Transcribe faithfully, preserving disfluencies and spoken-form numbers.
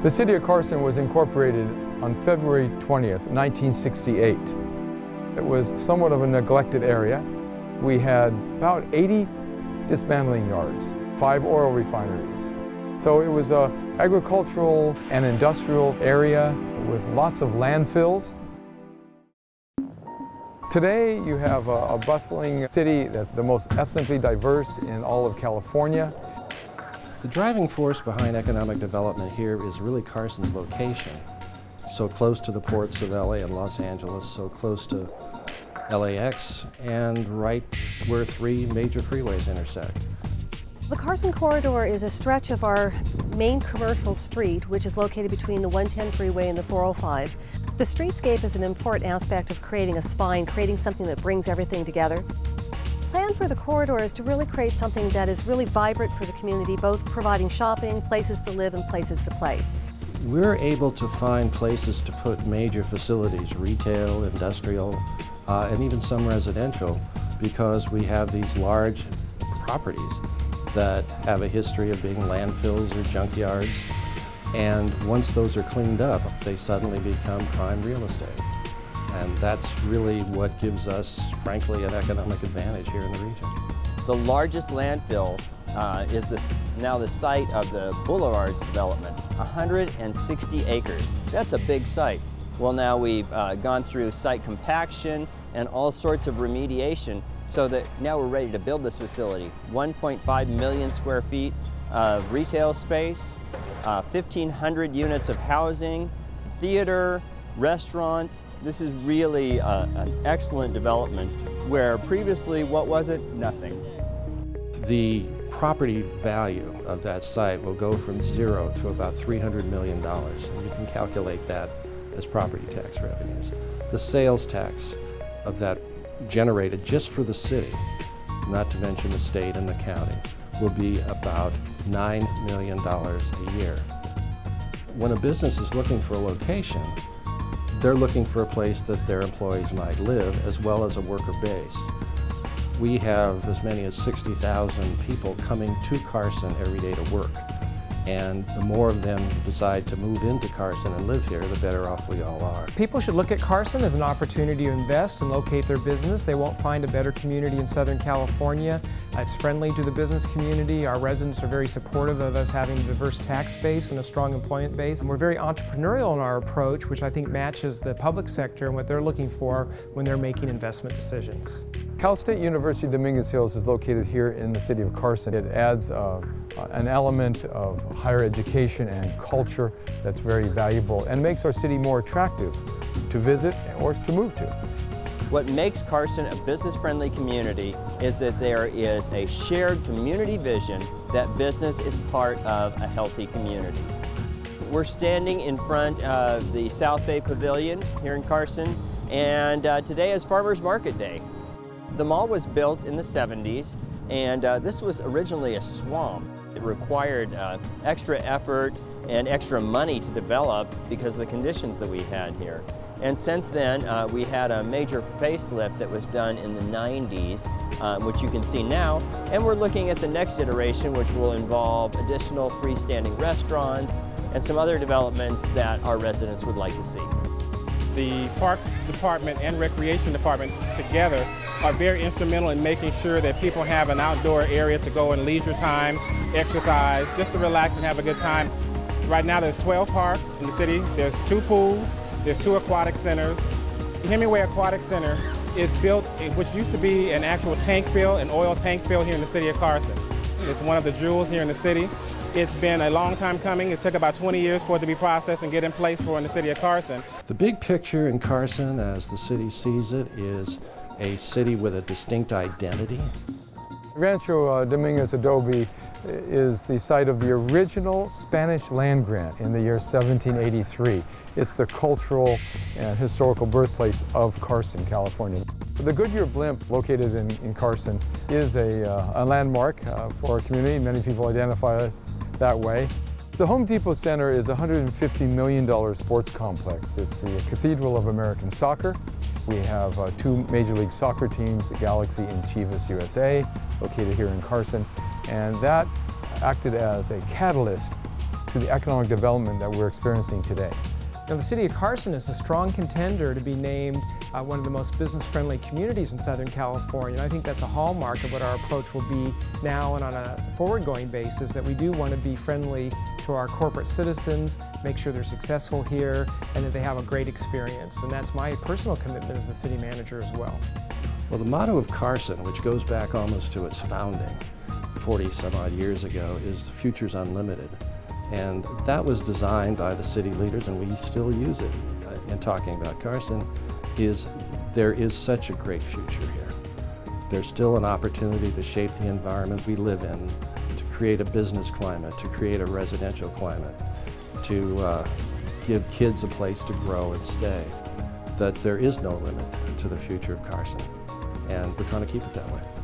The city of Carson was incorporated on February twentieth, nineteen sixty-eight. It was somewhat of a neglected area. We had about eighty dismantling yards, five oil refineries. So it was an agricultural and industrial area with lots of landfills. Today you have a, a bustling city that's the most ethnically diverse in all of California. The driving force behind economic development here is really Carson's location. So close to the ports of L A and Los Angeles, so close to L A X, and right where three major freeways intersect. The Carson Corridor is a stretch of our main commercial street, which is located between the one ten freeway and the four oh five. The streetscape is an important aspect of creating a spine, creating something that brings everything together. The plan for the corridor is to really create something that is really vibrant for the community, both providing shopping, places to live, and places to play. We're able to find places to put major facilities, retail, industrial, uh, and even some residential, because we have these large properties that have a history of being landfills or junkyards, and once those are cleaned up, they suddenly become prime real estate. And that's really what gives us, frankly, an economic advantage here in the region. The largest landfill uh, is this, now the site of the Boulevard's development, one hundred sixty acres. That's a big site. Well, now we've uh, gone through site compaction and all sorts of remediation, so that now we're ready to build this facility. one point five million square feet of retail space, uh, fifteen hundred units of housing, theater, restaurants. This is really uh, an excellent development where previously, what was it? Nothing. The property value of that site will go from zero to about three hundred million dollars. You can calculate that as property tax revenues. The sales tax of that generated just for the city, not to mention the state and the county, will be about nine million dollars a year. When a business is looking for a location, they're looking for a place that their employees might live, as well as a worker base. We have as many as sixty thousand people coming to Carson every day to work, and the more of them decide to move into Carson and live here, the better off we all are. People should look at Carson as an opportunity to invest and locate their business. They won't find a better community in Southern California. It's friendly to the business community. Our residents are very supportive of us having a diverse tax base and a strong employment base. And we're very entrepreneurial in our approach, which I think matches the public sector and what they're looking for when they're making investment decisions. Cal State University Dominguez Hills is located here in the city of Carson. It adds uh, an element of higher education and culture that's very valuable and makes our city more attractive to visit or to move to. What makes Carson a business-friendly community is that there is a shared community vision that business is part of a healthy community. We're standing in front of the South Bay Pavilion here in Carson, and uh, today is Farmers Market Day. The mall was built in the seventies, and uh, this was originally a swamp. It required uh, extra effort and extra money to develop because of the conditions that we had here. And since then, uh, we had a major facelift that was done in the nineties, uh, which you can see now, and we're looking at the next iteration, which will involve additional freestanding restaurants and some other developments that our residents would like to see. The Parks Department and Recreation Department together are very instrumental in making sure that people have an outdoor area to go in leisure time, exercise, just to relax and have a good time. Right now there's twelve parks in the city, there's two pools, there's two aquatic centers. The Hemingway Aquatic Center is built, which used to be an actual tank fill, an oil tank fill here in the city of Carson. It's one of the jewels here in the city. It's been a long time coming. It took about twenty years for it to be processed and get in place for in the city of Carson. The big picture in Carson, as the city sees it, is a city with a distinct identity. Rancho uh, Dominguez Adobe is the site of the original Spanish land grant in the year seventeen eighty-three. It's the cultural and historical birthplace of Carson, California. The Goodyear Blimp, located in, in Carson, is a, uh, a landmark uh, for our community. Many people identify us that way. The Home Depot Center is a one hundred fifty million dollar sports complex. It's the Cathedral of American Soccer. We have uh, two Major League Soccer teams, Galaxy and Chivas U S A, located here in Carson, and that acted as a catalyst to the economic development that we're experiencing today. Now, the city of Carson is a strong contender to be named uh, one of the most business-friendly communities in Southern California, and I think that's a hallmark of what our approach will be now and on a forward-going basis, that we do want to be friendly to our corporate citizens, make sure they're successful here, and that they have a great experience. And that's my personal commitment as the city manager as well. Well, the motto of Carson, which goes back almost to its founding forty some odd years ago, is Futures Unlimited. And that was designed by the city leaders, and we still use it in talking about Carson, is there is such a great future here. There's still an opportunity to shape the environment we live in, to create a business climate, to create a residential climate, to uh, give kids a place to grow and stay, that there is no limit to the future of Carson. And we're trying to keep it that way.